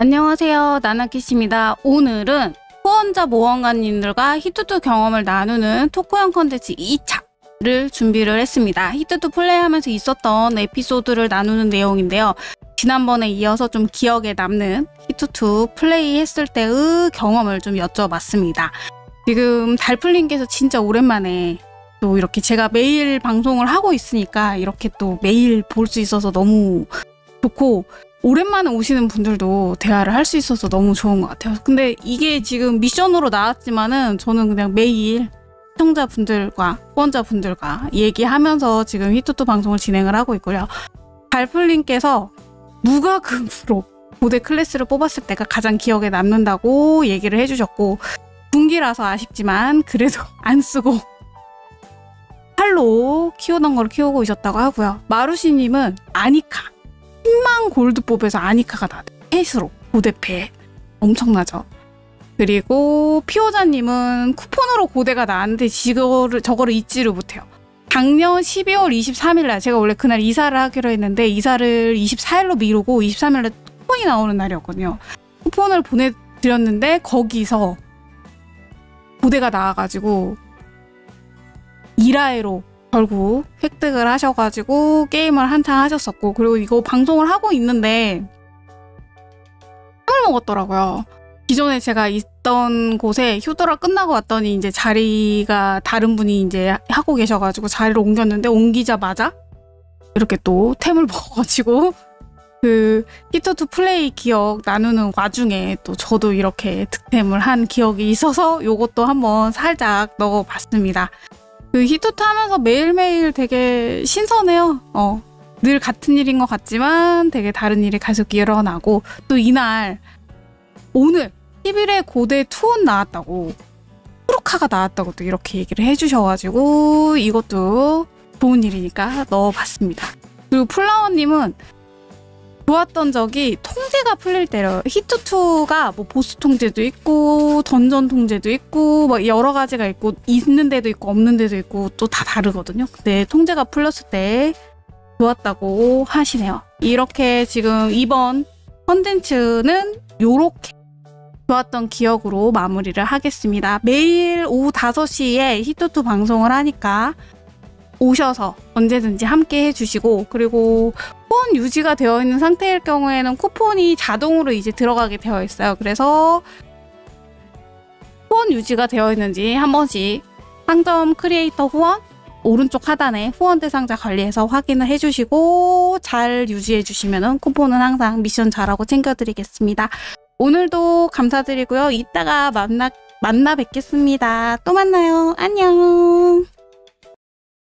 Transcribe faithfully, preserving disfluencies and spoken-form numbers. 안녕하세요, 나나캣입니다. 오늘은 후원자 모험가님들과 히트 투 경험을 나누는 토크형 컨텐츠 이 차를 준비를 했습니다. 히트 투 플레이하면서 있었던 에피소드를 나누는 내용인데요. 지난번에 이어서 좀 기억에 남는 히트 투 플레이했을 때의 경험을 좀 여쭤봤습니다. 지금 달플링께서 진짜 오랜만에 또 이렇게 제가 매일 방송을 하고 있으니까 이렇게 또 매일 볼 수 있어서 너무 좋고, 오랜만에 오시는 분들도 대화를 할 수 있어서 너무 좋은 것 같아요. 근데 이게 지금 미션으로 나왔지만은 저는 그냥 매일 시청자분들과 후원자분들과 얘기하면서 지금 히트 투 방송을 진행을 하고 있고요. 발풀님께서 무과금으로 고대 클래스를 뽑았을 때가 가장 기억에 남는다고 얘기를 해주셨고, 분기라서 아쉽지만 그래도 안 쓰고 팔로 키우던 걸 키우고 있었다고 하고요. 마루시님은 아니카 십만 골드 뽑에서 아니카가 나대 펫으로 고대펫 엄청나죠. 그리고 피오자님은 쿠폰으로 고대가 나왔는데 지거를, 저거를 잊지를 못해요. 작년 십이월 이십삼일날 제가 원래 그날 이사를 하기로 했는데 이사를 이십사일로 미루고 이십삼일날 쿠폰이 나오는 날이었거든요. 쿠폰을 보내드렸는데 거기서 고대가 나와가지고 이라에로 결국 획득을 하셔가지고 게임을 한창 하셨었고, 그리고 이거 방송을 하고 있는데 땀을 먹었더라고요. 기존에 제가 있던 곳에 휴더락 끝나고 왔더니 이제 자리가 다른 분이 이제 하고 계셔가지고 자리를 옮겼는데, 옮기자마자 이렇게 또 템을 먹어가지고 그 히트 투 플레이 기억 나누는 와중에 또 저도 이렇게 득템을 한 기억이 있어서 요것도 한번 살짝 넣어봤습니다. 그 히트 투 하면서 매일매일 되게 신선해요. 어, 늘 같은 일인 것 같지만 되게 다른 일이 계속 일어나고, 또 이날 오늘 십일에 고대 투혼 나왔다고, 호로카가 나왔다고 또 이렇게 얘기를 해주셔가지고 이것도 좋은 일이니까 넣어봤습니다. 그리고 플라워님은 좋았던 적이 통제가 풀릴 때요. 히트 투가 뭐 보스 통제도 있고 던전 통제도 있고 막 여러 가지가 있고 있는 데도 있고 없는 데도 있고 또 다 다르거든요. 근데 통제가 풀렸을 때 좋았다고 하시네요. 이렇게 지금 이번 컨텐츠는 요렇게 좋았던 기억으로 마무리를 하겠습니다. 매일 오후 다섯 시에 히트 투 방송을 하니까 오셔서 언제든지 함께 해주시고, 그리고 후원 유지가 되어 있는 상태일 경우에는 쿠폰이 자동으로 이제 들어가게 되어 있어요. 그래서 후원 유지가 되어 있는지 한 번씩 상점 크리에이터 후원 오른쪽 하단에 후원 대상자 관리해서 확인을 해주시고, 잘 유지해 주시면은 쿠폰은 항상 미션 잘하고 챙겨드리겠습니다. 오늘도 감사드리고요. 이따가 만나 만나 뵙겠습니다. 또 만나요. 안녕.